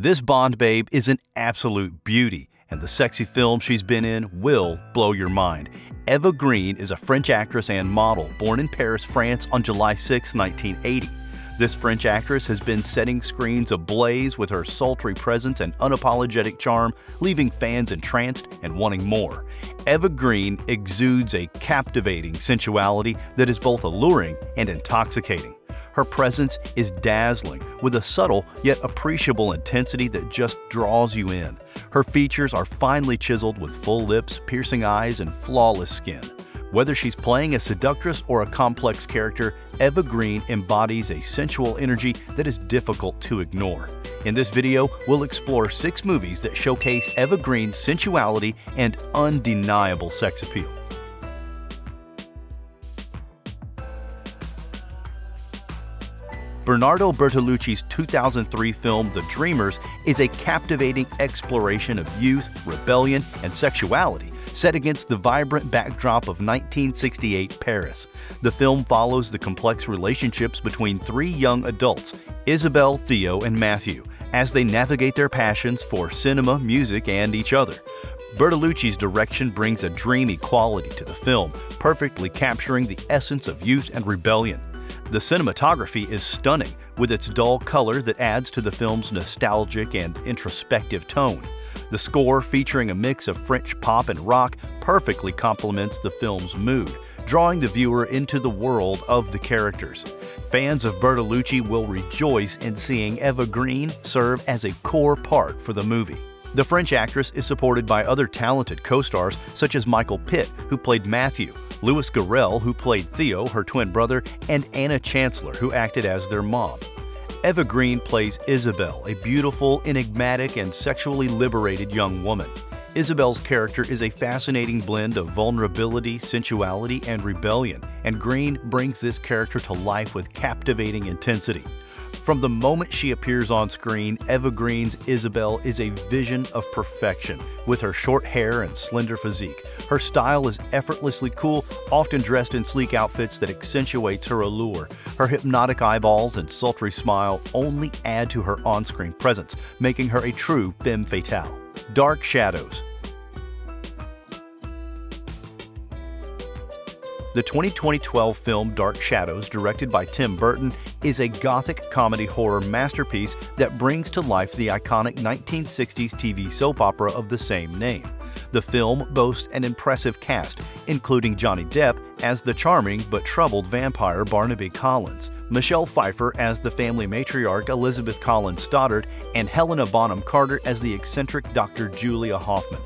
This Bond babe is an absolute beauty, and the sexy film she's been in will blow your mind. Eva Green is a French actress and model born in Paris, France on July 6, 1980. This French actress has been setting screens ablaze with her sultry presence and unapologetic charm, leaving fans entranced and wanting more. Eva Green exudes a captivating sensuality that is both alluring and intoxicating. Her presence is dazzling, with a subtle yet appreciable intensity that just draws you in. Her features are finely chiseled with full lips, piercing eyes, and flawless skin. Whether she's playing a seductress or a complex character, Eva Green embodies a sensual energy that is difficult to ignore. In this video, we'll explore 6 movies that showcase Eva Green's sensuality and undeniable sex appeal. Bernardo Bertolucci's 2003 film The Dreamers is a captivating exploration of youth, rebellion, and sexuality, set against the vibrant backdrop of 1968 Paris. The film follows the complex relationships between 3 young adults, Isabel, Theo, and Matthew, as they navigate their passions for cinema, music, and each other. Bertolucci's direction brings a dreamy quality to the film, perfectly capturing the essence of youth and rebellion. The cinematography is stunning, with its dull color that adds to the film's nostalgic and introspective tone. The score, featuring a mix of French pop and rock, perfectly complements the film's mood, drawing the viewer into the world of the characters. Fans of Bertolucci will rejoice in seeing Eva Green serve as a core part for the movie. The French actress is supported by other talented co-stars such as Michael Pitt, who played Matthew, Louis Garrel, who played Theo, her twin brother, and Anna Chancellor, who acted as their mom. Eva Green plays Isabel, a beautiful, enigmatic, and sexually liberated young woman. Isabel's character is a fascinating blend of vulnerability, sensuality, and rebellion, and Green brings this character to life with captivating intensity. From the moment she appears on screen, Eva Green's Isabel is a vision of perfection, with her short hair and slender physique. Her style is effortlessly cool, often dressed in sleek outfits that accentuates her allure. Her hypnotic eyeballs and sultry smile only add to her on-screen presence, making her a true femme fatale. Dark Shadows. The 2012 film Dark Shadows, directed by Tim Burton, is a gothic comedy horror masterpiece that brings to life the iconic 1960s TV soap opera of the same name. The film boasts an impressive cast, including Johnny Depp as the charming but troubled vampire Barnaby Collins, Michelle Pfeiffer as the family matriarch Elizabeth Collins Stoddard, and Helena Bonham Carter as the eccentric Dr. Julia Hoffman.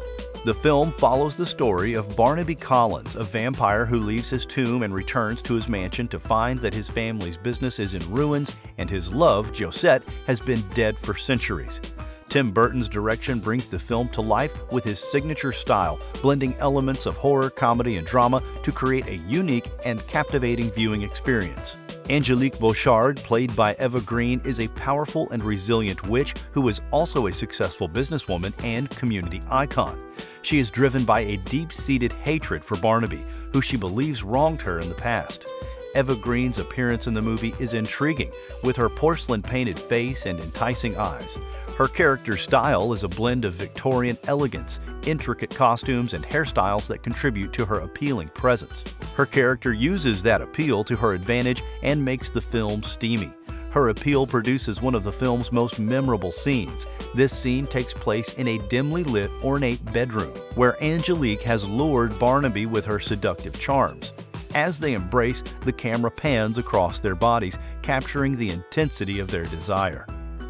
The film follows the story of Barnaby Collins, a vampire who leaves his tomb and returns to his mansion to find that his family's business is in ruins and his love, Josette, has been dead for centuries. Tim Burton's direction brings the film to life with his signature style, blending elements of horror, comedy, and drama to create a unique and captivating viewing experience. Angelique Bouchard, played by Eva Green, is a powerful and resilient witch who is also a successful businesswoman and community icon. She is driven by a deep-seated hatred for Barnaby, who she believes wronged her in the past. Eva Green's appearance in the movie is intriguing, with her porcelain-painted face and enticing eyes. Her character's style is a blend of Victorian elegance, intricate costumes, and hairstyles that contribute to her appealing presence. Her character uses that appeal to her advantage and makes the film steamy. Her appeal produces one of the film's most memorable scenes. This scene takes place in a dimly lit, ornate bedroom, where Angelique has lured Barnaby with her seductive charms. As they embrace, the camera pans across their bodies, capturing the intensity of their desire.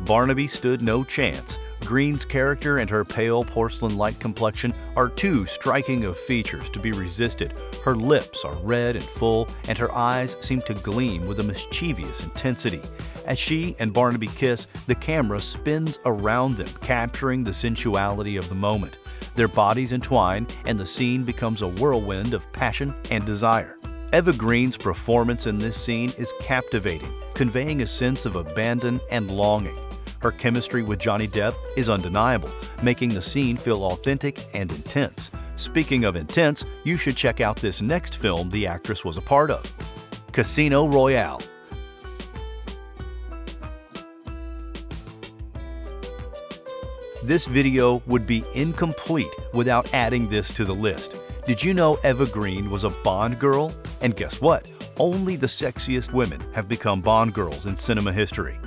Barnaby stood no chance. Green's character and her pale porcelain-like complexion are too striking of features to be resisted. Her lips are red and full, and her eyes seem to gleam with a mischievous intensity. As she and Barnaby kiss, the camera spins around them, capturing the sensuality of the moment. Their bodies entwine, and the scene becomes a whirlwind of passion and desire. Eva Green's performance in this scene is captivating, conveying a sense of abandon and longing. Her chemistry with Johnny Depp is undeniable, making the scene feel authentic and intense. Speaking of intense, you should check out this next film the actress was a part of, Casino Royale. This video would be incomplete without adding this to the list. Did you know Eva Green was a Bond girl? And guess what? Only the sexiest women have become Bond girls in cinema history.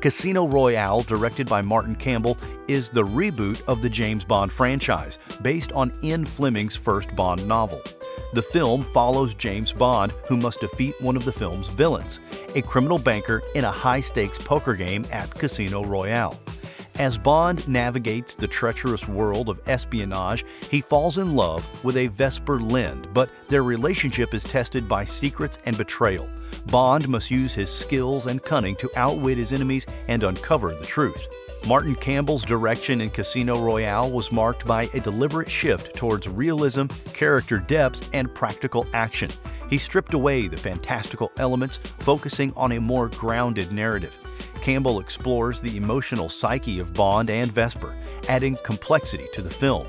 Casino Royale, directed by Martin Campbell, is the reboot of the James Bond franchise, based on Ian Fleming's first Bond novel. The film follows James Bond, who must defeat one of the film's villains, a criminal banker, in a high-stakes poker game at Casino Royale. As Bond navigates the treacherous world of espionage, he falls in love with a Vesper Lind, but their relationship is tested by secrets and betrayal. Bond must use his skills and cunning to outwit his enemies and uncover the truth. Martin Campbell's direction in Casino Royale was marked by a deliberate shift towards realism, character depth, and practical action. He stripped away the fantastical elements, focusing on a more grounded narrative. Campbell explores the emotional psyche of Bond and Vesper, adding complexity to the film.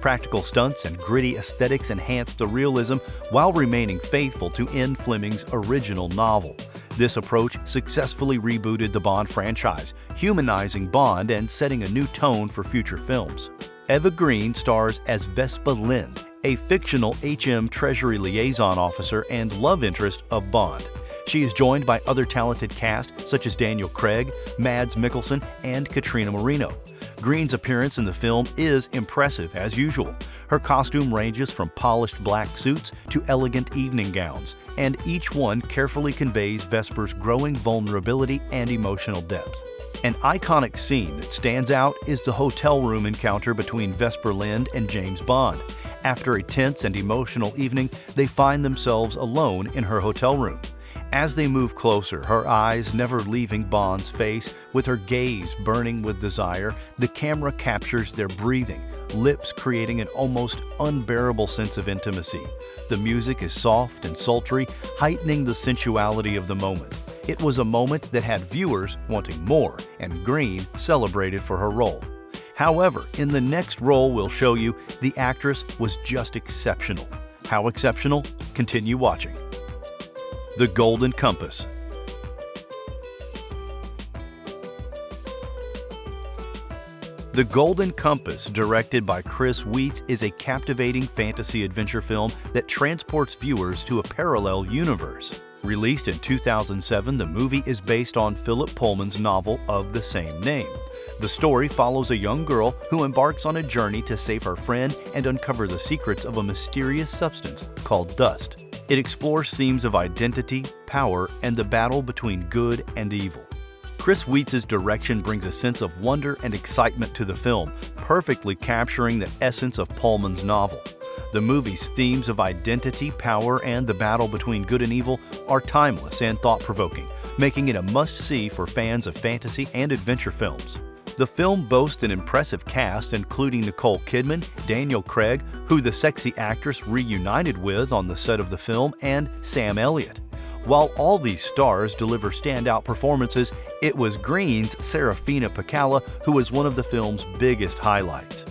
Practical stunts and gritty aesthetics enhance the realism while remaining faithful to Ian Fleming's original novel. This approach successfully rebooted the Bond franchise, humanizing Bond and setting a new tone for future films. Eva Green stars as Vespa Lind, a fictional HM Treasury liaison officer and love interest of Bond. She is joined by other talented cast such as Daniel Craig, Mads Mikkelsen, and Katrina Marino. Green's appearance in the film is impressive as usual. Her costume ranges from polished black suits to elegant evening gowns, and each one carefully conveys Vesper's growing vulnerability and emotional depth. An iconic scene that stands out is the hotel room encounter between Vesper Lind and James Bond. After a tense and emotional evening, they find themselves alone in her hotel room. As they move closer, her eyes never leaving Bond's face, with her gaze burning with desire, the camera captures their breathing, lips creating an almost unbearable sense of intimacy. The music is soft and sultry, heightening the sensuality of the moment. It was a moment that had viewers wanting more, and Green celebrated for her role. However, in the next role we'll show you, the actress was just exceptional. How exceptional? Continue watching. The Golden Compass. The Golden Compass, directed by Chris Weitz, is a captivating fantasy adventure film that transports viewers to a parallel universe. Released in 2007, the movie is based on Philip Pullman's novel of the same name. The story follows a young girl who embarks on a journey to save her friend and uncover the secrets of a mysterious substance called dust. It explores themes of identity, power, and the battle between good and evil. Chris Weitz's direction brings a sense of wonder and excitement to the film, perfectly capturing the essence of Pullman's novel. The movie's themes of identity, power, and the battle between good and evil are timeless and thought-provoking, making it a must-see for fans of fantasy and adventure films. The film boasts an impressive cast including Nicole Kidman, Daniel Craig, who the sexy actress reunited with on the set of the film, and Sam Elliott. While all these stars deliver standout performances, it was Green's Serafina Picala who was one of the film's biggest highlights.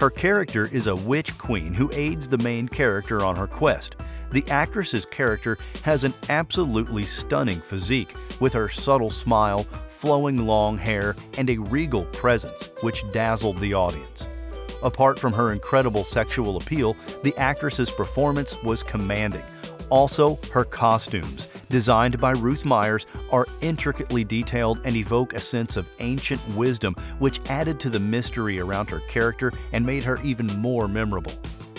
Her character is a witch queen who aids the main character on her quest. The actress's character has an absolutely stunning physique, with her subtle smile, flowing long hair, and a regal presence which dazzled the audience. Apart from her incredible sexual appeal, the actress's performance was commanding. Also, her costumes, designed by Ruth Myers, are intricately detailed and evoke a sense of ancient wisdom, which added to the mystery around her character and made her even more memorable.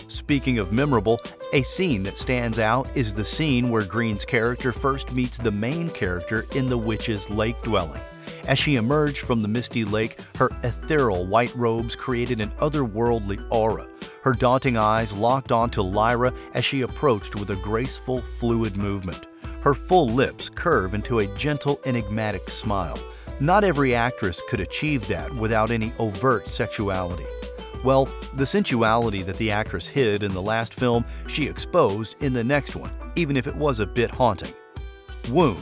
Speaking of memorable, a scene that stands out is the scene where Green's character first meets the main character in the witch's lake dwelling. As she emerged from the misty lake, her ethereal white robes created an otherworldly aura. Her daunting eyes locked onto Lyra as she approached with a graceful, fluid movement. Her full lips curve into a gentle, enigmatic smile. Not every actress could achieve that without any overt sexuality. Well, the sensuality that the actress hid in the last film, she exposed in the next one, even if it was a bit haunting. Womb.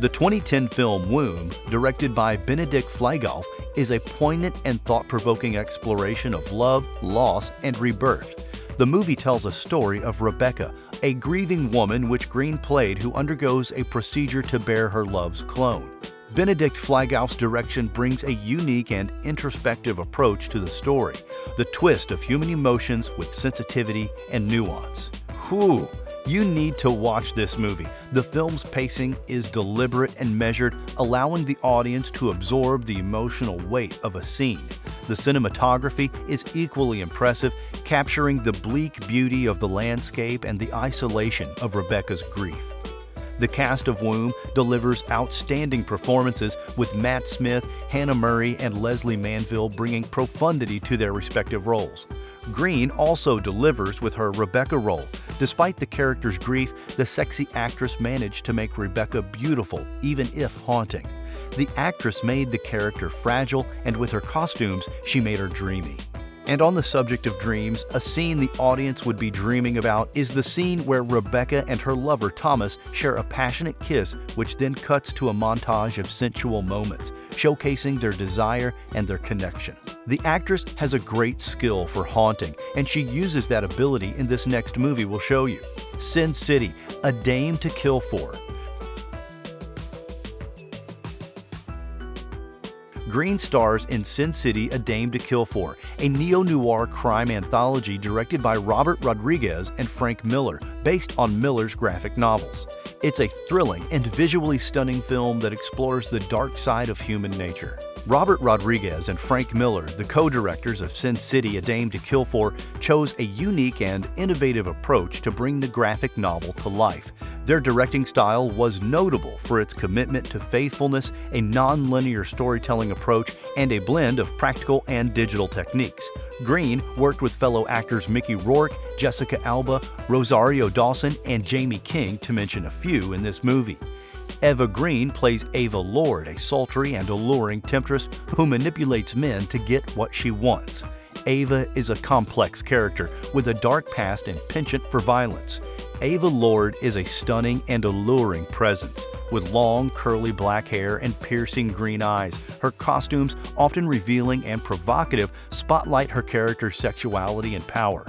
The 2010 film Womb, directed by Benedek Fliegauf, is a poignant and thought-provoking exploration of love, loss, and rebirth. The movie tells a story of Rebecca, a grieving woman which Green played who undergoes a procedure to bear her love's clone. Benedek Fliegauf's direction brings a unique and introspective approach to the story, the twist of human emotions with sensitivity and nuance. Whew! You need to watch this movie. The film's pacing is deliberate and measured, allowing the audience to absorb the emotional weight of a scene. The cinematography is equally impressive, capturing the bleak beauty of the landscape and the isolation of Rebecca's grief. The cast of Womb delivers outstanding performances, with Matt Smith, Hannah Murray, and Leslie Manville bringing profundity to their respective roles. Green also delivers with her Rebecca role. Despite the character's grief, the sexy actress managed to make Rebecca beautiful, even if haunting. The actress made the character fragile, and with her costumes, she made her dreamy. And on the subject of dreams, a scene the audience would be dreaming about is the scene where Rebecca and her lover Thomas share a passionate kiss, which then cuts to a montage of sensual moments, showcasing their desire and their connection. The actress has a great skill for haunting, and she uses that ability in this next movie we'll show you, Sin City: A Dame to Kill For. Green stars in Sin City: A Dame to Kill For, a neo-noir crime anthology directed by Robert Rodriguez and Frank Miller, based on Miller's graphic novels. It's a thrilling and visually stunning film that explores the dark side of human nature. Robert Rodriguez and Frank Miller, the co-directors of Sin City: A Dame to Kill For, chose a unique and innovative approach to bring the graphic novel to life. Their directing style was notable for its commitment to faithfulness, a non-linear storytelling approach, and a blend of practical and digital techniques. Green worked with fellow actors Mickey Rourke, Jessica Alba, Rosario Dawson, and Jamie King, to mention a few, in this movie. Eva Green plays Ava Lord, a sultry and alluring temptress who manipulates men to get what she wants. Ava is a complex character with a dark past and penchant for violence. Ava Lord is a stunning and alluring presence. With long, curly black hair and piercing green eyes, her costumes, often revealing and provocative, spotlight her character's sexuality and power.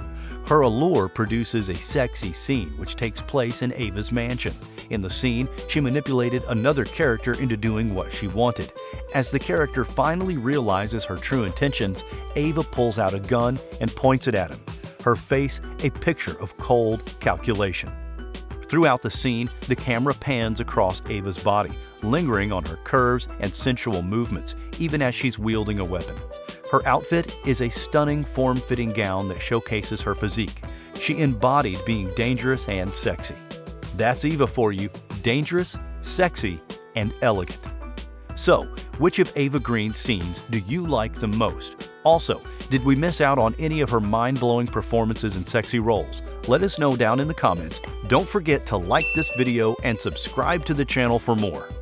Her allure produces a sexy scene which takes place in Ava's mansion. In the scene, she manipulated another character into doing what she wanted. As the character finally realizes her true intentions, Ava pulls out a gun and points it at him. Her face, a picture of cold calculation. Throughout the scene, the camera pans across Ava's body, lingering on her curves and sensual movements, even as she's wielding a weapon. Her outfit is a stunning form-fitting gown that showcases her physique. She embodied being dangerous and sexy. That's Eva for you, dangerous, sexy, and elegant. So, which of Eva Green's scenes do you like the most? Also, did we miss out on any of her mind-blowing performances and sexy roles? Let us know down in the comments. Don't forget to like this video and subscribe to the channel for more.